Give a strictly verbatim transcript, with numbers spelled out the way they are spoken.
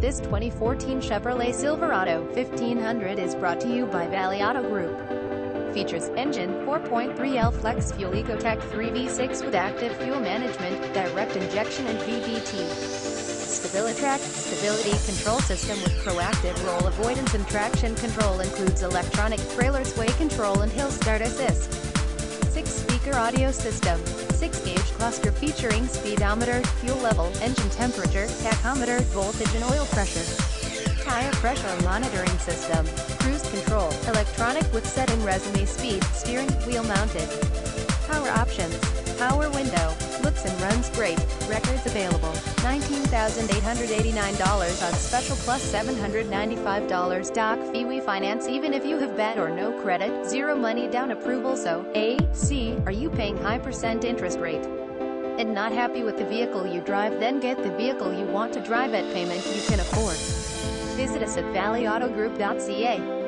This twenty fourteen Chevrolet Silverado fifteen hundred is brought to you by Valley Auto Group. Features engine four point three liter flex fuel Ecotec three V six with active fuel management, direct injection and V V T. Stabilitrack stability control system with proactive roll avoidance and traction control includes electronic trailer sway control and hill start assist. six speaker audio system, six gauge cluster featuring speedometer, fuel level, engine temperature, tachometer, voltage and oil pressure, tire pressure monitoring system, cruise control, electronic with set and resume speed, steering wheel mounted, power options, power window, looks and runs great, records available, nineteen thousand eight hundred eighty-nine dollars on special plus seven hundred ninety-five dollars doc fee. We finance even if you have bad or no credit, zero money down approval. So, A C, are you paying high percent interest rate and not happy with the vehicle you drive? Then get the vehicle you want to drive at payment you can afford. Visit us at valley auto group dot C A.